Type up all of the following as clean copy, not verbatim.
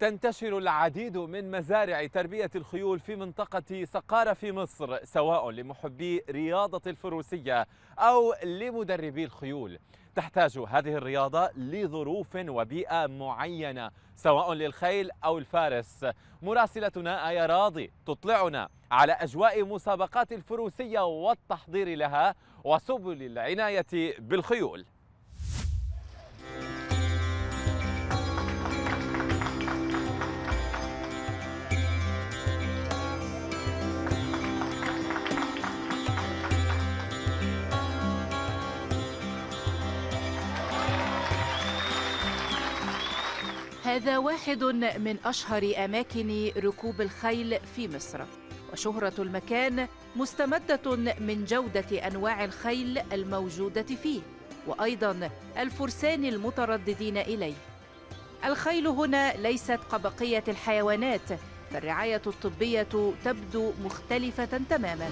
تنتشر العديد من مزارع تربية الخيول في منطقة سقارة في مصر، سواء لمحبي رياضة الفروسية أو لمدربي الخيول. تحتاج هذه الرياضة لظروف وبيئة معينة سواء للخيل أو الفارس. مراسلتنا آيه راضي تطلعنا على أجواء مسابقات الفروسية والتحضير لها وسبل العناية بالخيول. هذا واحد من أشهر أماكن ركوب الخيل في مصر، وشهرة المكان مستمدة من جودة أنواع الخيل الموجودة فيه وأيضا الفرسان المترددين إليه. الخيل هنا ليست كبقية الحيوانات، فالرعاية الطبية تبدو مختلفة تماما.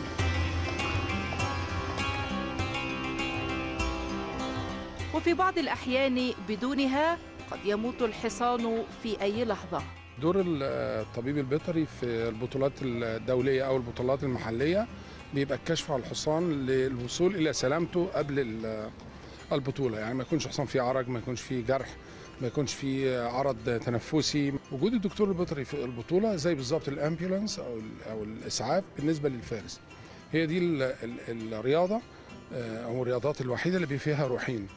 وفي بعض الأحيان بدونها قد يموت الحصان في أي لحظة. دور الطبيب البيطري في البطولات الدولية أو البطولات المحلية بيبقى الكشف على الحصان للوصول إلى سلامته قبل البطولة، يعني ما يكونش حصان فيه عرج، ما يكونش فيه جرح، ما يكونش فيه عرض تنفسي. وجود الدكتور البيطري في البطولة زي بالظبط الأمبيولانس أو الإسعاف بالنسبة للفارس. هي دي الرياضة أو الرياضات الوحيدة اللي فيها روحين،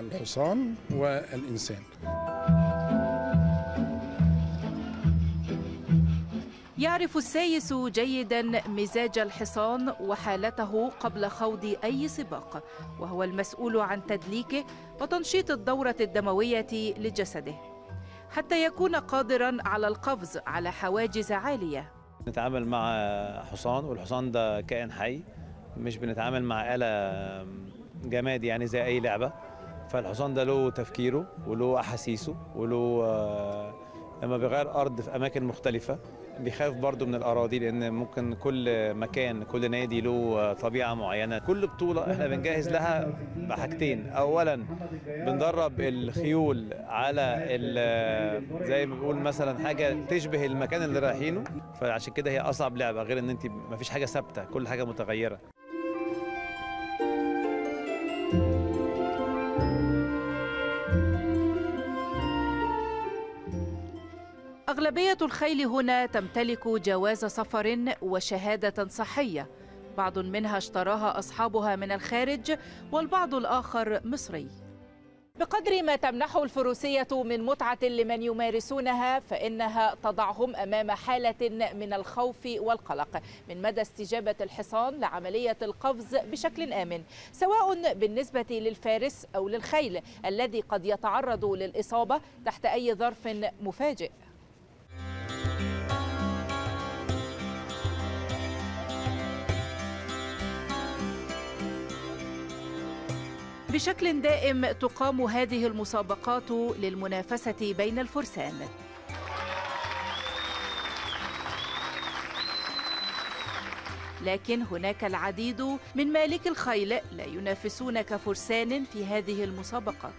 الحصان والإنسان. يعرف السايس جيدا مزاج الحصان وحالته قبل خوض أي سباق، وهو المسؤول عن تدليكه وتنشيط الدورة الدموية لجسده حتى يكون قادرا على القفز على حواجز عالية. نتعامل مع حصان، والحصان ده كائن حي، مش بنتعامل مع آلة جماد يعني زي أي لعبة. فالحصان ده له تفكيره وله أحاسيسه وله لما بيغير أرض في أماكن مختلفة بيخاف برضو من الأراضي، لأن ممكن كل مكان كل نادي له طبيعة معينة. كل بطولة احنا بنجهز لها بحاجتين، أولا بندرب الخيول على زي ما بنقول مثلا حاجة تشبه المكان اللي رايحينه، فعشان كده هي أصعب لعبة، غير إن أنت مفيش حاجة ثابتة، كل حاجة متغيرة. أغلبية الخيل هنا تمتلك جواز سفر وشهادة صحية، بعض منها اشتراها أصحابها من الخارج والبعض الآخر مصري. بقدر ما تمنح الفروسية من متعة لمن يمارسونها، فإنها تضعهم أمام حالة من الخوف والقلق من مدى استجابة الحصان لعملية القفز بشكل آمن، سواء بالنسبة للفارس أو للخيل الذي قد يتعرض للإصابة تحت أي ظرف مفاجئ. بشكل دائم تقام هذه المسابقات للمنافسة بين الفرسان. لكن هناك العديد من مالك الخيل لا ينافسون كفرسان في هذه المسابقات،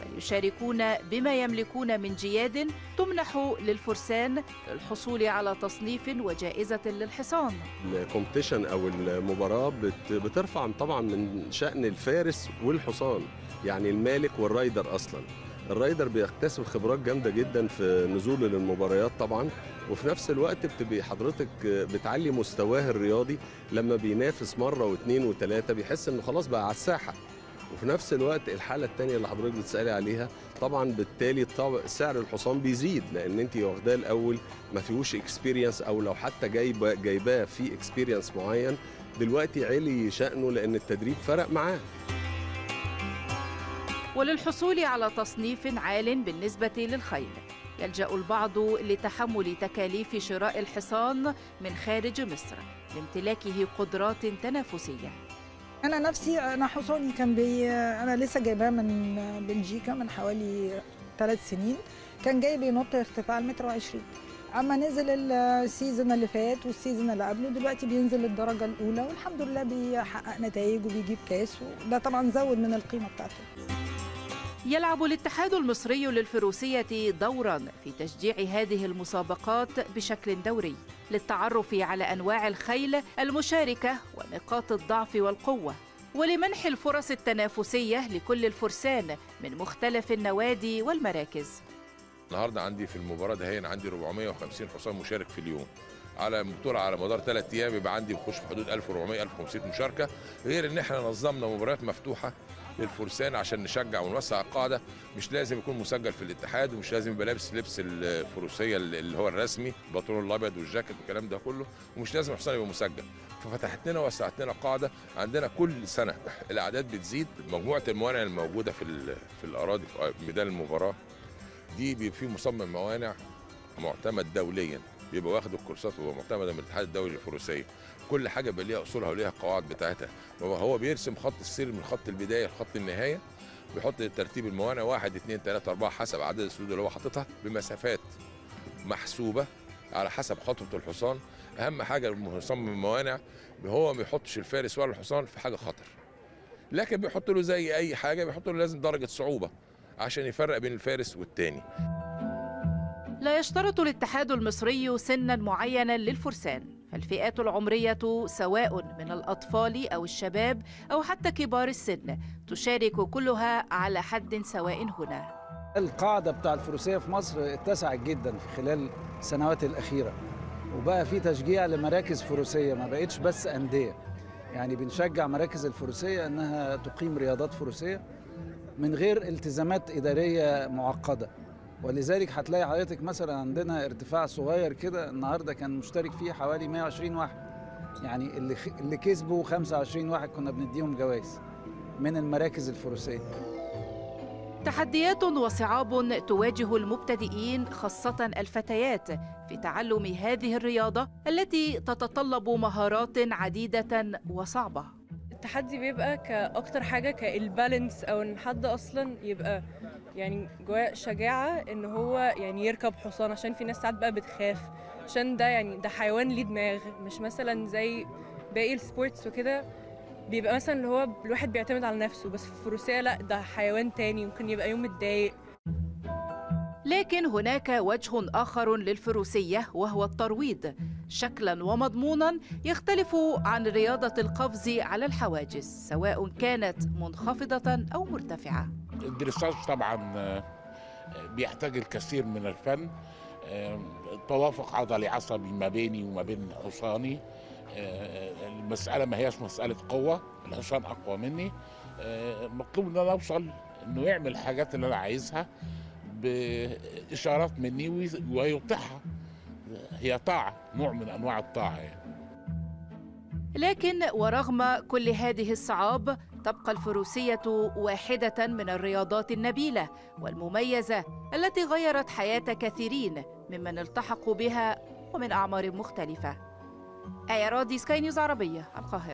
بل يشاركون بما يملكون من جياد تمنح للفرسان للحصول على تصنيف وجائزة للحصان. الكومبيتيشن أو المباراة بترفع طبعا من شأن الفارس والحصان، يعني المالك والرايدر. أصلا الرايدر بيكتسب خبرات جامدة جدا في نزوله للمباريات طبعا، وفي نفس الوقت بتبقى حضرتك بتعلي مستواه الرياضي لما بينافس مرة واثنين وثلاثة، بيحس إنه خلاص بقى على الساحة. وفي نفس الوقت الحالة الثانية اللي حضرتك بتسألي عليها، طبعا بالتالي سعر الحصان بيزيد، لأن أنت واخداه الأول ما فيهوش اكسبيرينس، أو لو حتى جايباه في اكسبيرينس معين، دلوقتي علي شأنه لأن التدريب فرق معاه. وللحصول على تصنيف عال بالنسبة للخيل يلجأ البعض لتحمل تكاليف شراء الحصان من خارج مصر لامتلاكه قدرات تنافسية. أنا نفسي أنا حصاني كان أنا لسه جايباه من بلجيكا من حوالي 3 سنين، كان جاي بينط ارتفاع 1.20 متر، أما نزل السيزون اللي فات والسيزون اللي قبله دلوقتي بينزل الدرجة الأولى، والحمد لله بيحقق نتائج وبيجيب كاس، وده طبعا زود من القيمة بتاعته. يلعب الاتحاد المصري للفروسية دوراً في تشجيع هذه المسابقات بشكل دوري للتعرف على أنواع الخيل المشاركة ونقاط الضعف والقوة، ولمنح الفرص التنافسية لكل الفرسان من مختلف النوادي والمراكز. النهارده عندي في المباراة دهيا عندي 450 حصان مشارك في اليوم، على بطولة على مدار 3 ايام يبقى عندي بخش في حدود 1400 1500 مشاركة، غير ان احنا نظمنا مباريات مفتوحة للفرسان عشان نشجع ونوسع القاعدة. مش لازم يكون مسجل في الاتحاد، ومش لازم يبقى لابس لبس الفروسية اللي هو الرسمي، البنطلون الابيض والجاكيت والكلام ده كله، ومش لازم الحصان يبقى مسجل. ففتحت لنا وسعت لنا القاعدة، عندنا كل سنة الاعداد بتزيد، مجموعة الموانع الموجودة في الاراضي في ميدان المباراة دي بيبقى في مصمم موانع معتمد دوليا، بيبقى واخد الكورسات وهو معتمد من الاتحاد الدولي للفروسيه. كل حاجه بقى ليها اصولها وليها القواعد بتاعتها، وهو بيرسم خط السير من خط البدايه لخط النهايه، بيحط ترتيب الموانع 1 2 3 4 حسب عدد السدود اللي هو حاططها بمسافات محسوبه على حسب خطوه الحصان. اهم حاجه المصمم الموانع هو ما يحطش الفارس ولا الحصان في حاجه خطر، لكن بيحط له زي اي حاجه، بيحط له لازم درجه صعوبه عشان يفرق بين الفارس والتاني. لا يشترط الاتحاد المصري سنا معينا للفرسان، فالفئات العمرية سواء من الأطفال أو الشباب أو حتى كبار السن تشارك كلها على حد سواء. هنا القاعدة بتاع الفروسية في مصر اتسعت جدا في خلال السنوات الأخيرة، وبقى في تشجيع لمراكز فروسية، ما بقتش بس أندية. يعني بنشجع مراكز الفروسية أنها تقيم رياضات فروسية من غير التزامات إدارية معقدة، ولذلك هتلاقي حضرتك مثلا عندنا ارتفاع صغير كده النهارده كان مشترك فيه حوالي 120 واحد، يعني اللي كسبوا 25 واحد كنا بنديهم جوائز من المراكز الفروسية. تحديات وصعاب تواجه المبتدئين خاصة الفتيات في تعلم هذه الرياضة التي تتطلب مهارات عديدة وصعبة. التحدي بيبقى كأكتر حاجة كالبالانس، أو إن حد أصلا يبقى يعني جواه شجاعة إن هو يعني يركب حصان، عشان في ناس ساعات بقى بتخاف، عشان ده يعني ده حيوان ليه دماغ، مش مثلا زي باقي السبورتس وكده بيبقى مثلا اللي هو الواحد بيعتمد على نفسه، بس في الفروسية لا، ده حيوان تاني ممكن يبقى يوم متضايق. لكن هناك وجه آخر للفروسية وهو الترويض، شكلاً ومضموناً يختلف عن رياضة القفز على الحواجز سواء كانت منخفضة أو مرتفعة. الدرساج طبعاً بيحتاج الكثير من الفن، توافق عضلي عصبي ما بيني وما بين حصاني، المسألة ما هياش مسألة قوة، الحصان أقوى مني، مطلوب إن أنا أوصل إنه يعمل الحاجات اللي أنا عايزها بإشارات مني ويطيعها، هي طاعة، نوع من أنواع الطاعة يعني. لكن ورغم كل هذه الصعاب تبقى الفروسية واحدة من الرياضات النبيلة والمميزة التي غيرت حياة كثيرين ممن التحقوا بها ومن أعمار مختلفة. آيه راضي، سكاي نيوز عربية، القاهرة.